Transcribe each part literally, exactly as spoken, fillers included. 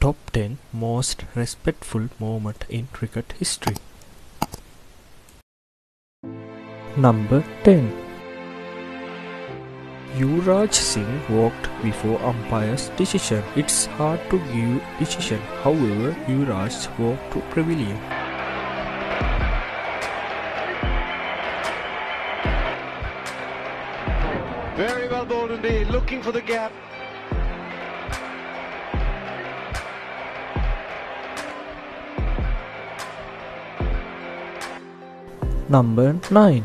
Top ten most respectful moment in cricket history. Number ten. Yuvraj Singh walked before umpire's decision. It's hard to give decision, however Yuvraj walked to pavilion. Very well bowled indeed, looking for the gap. Number nine.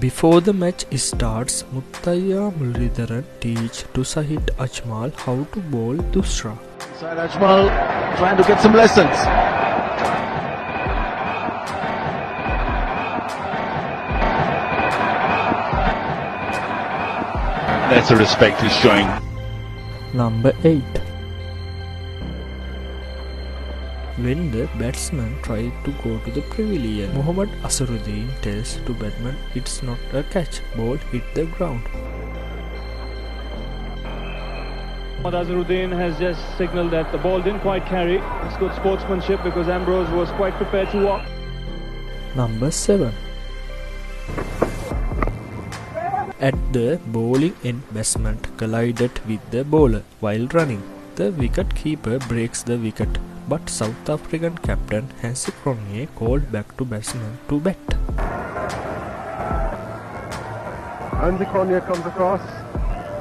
Before the match starts, Muttaya Mulridaran teach to Sahid Achmal how to bowl Dusra. Sahid Achmal trying to get some lessons. That's a respect he's showing. Number eight. When the batsman tried to go to the pavilion, Muhammad Azharuddin tells to batman, "It's not a catch, ball hit the ground." Muhammad Azharuddin has just signalled that the ball didn't quite carry. It's good sportsmanship because Ambrose was quite prepared to walk. Number seven. At the bowling end, batsman collided with the bowler while running. The wicket keeper breaks the wicket, but South African captain Hansie Cronje called back to batsman to bat. Hansie Cronje comes across. I think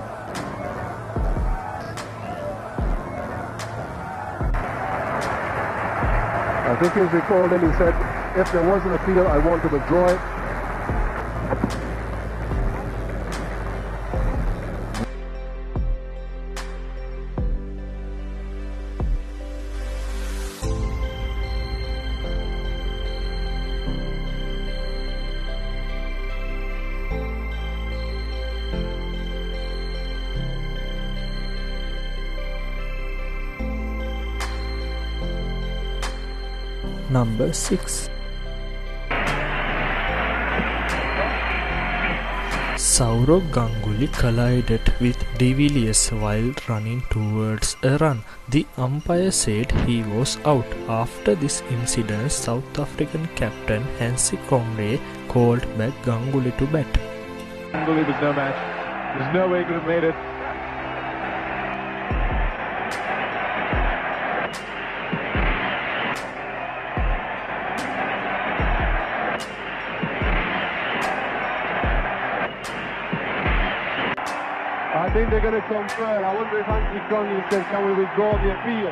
he was recalled and he said, "If there wasn't a field, I want to withdraw it." Number six. Saurav Ganguly collided with De Villiers while running towards a run. The umpire said he was out. After this incident, South African captain Hansie Cronje called back Ganguly to bat. Ganguly was no match. There's no way he could have made it. I think they're going to confer. I wonder if Hansie Cronje says, "Can we withdraw the appeal?"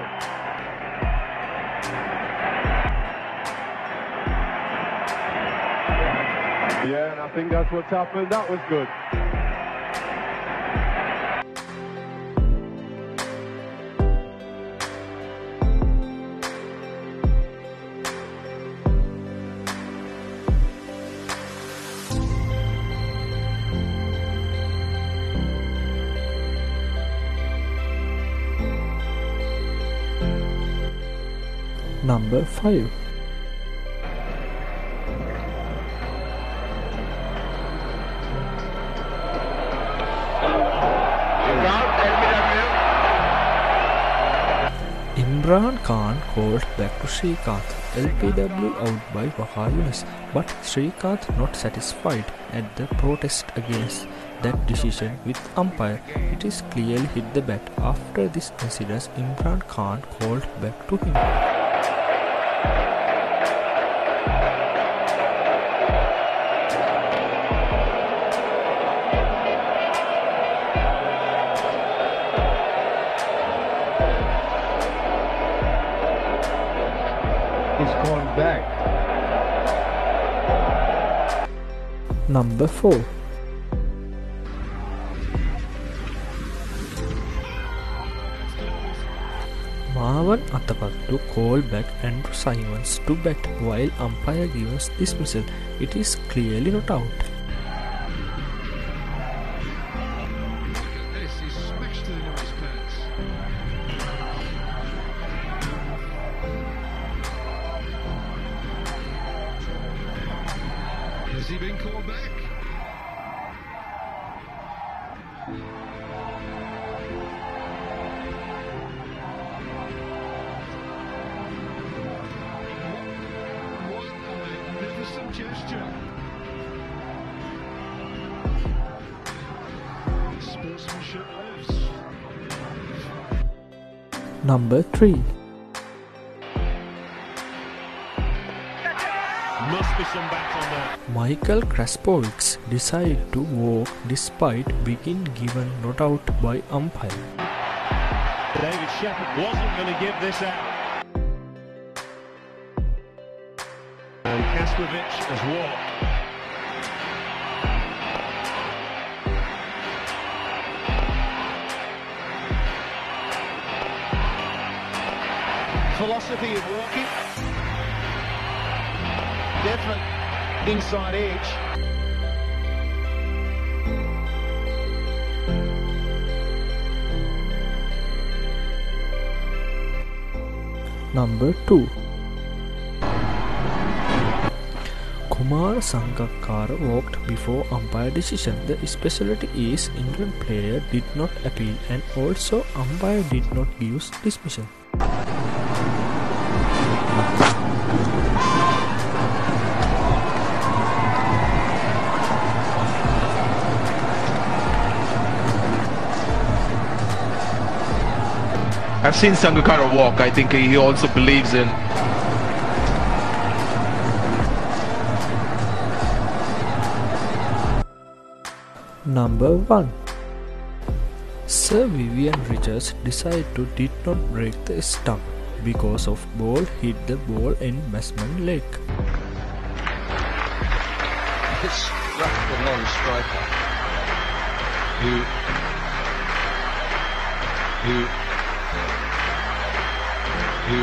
Yeah, and I think that's what's happened. That was good. Number five. Imran Khan called back to Shrikanth. L P W out by Waqar Younis, but Shrikanth not satisfied at the protest against that decision with umpire. It is clearly hit the bat. After this incident, Imran Khan called back to him. He's gone back. Number four. Marvan Atapattu called back Andrew Simons to bat while umpire gives dismissal. It is clearly not out. Has he been called back? gesture. Sportsmanship lives. Number three. Must be some back on that. Michael Kraspolkz decided to walk despite being given not out by umpire. David Shepherd wasn't going to give this out. And Kaspervich has walked. Philosophy of walking. Definite inside edge. Number two. Kumar Sangakkar walked before umpire decision. The speciality is England player did not appeal and also umpire did not give dismissal. I've seen Sangakkar walk. I think he also believes in Number one. Sir Vivian Richards decided to did not break the stump because of ball hit the ball in Masman leg. It struck the non-striker who who who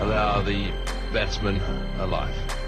allow the batsman alive.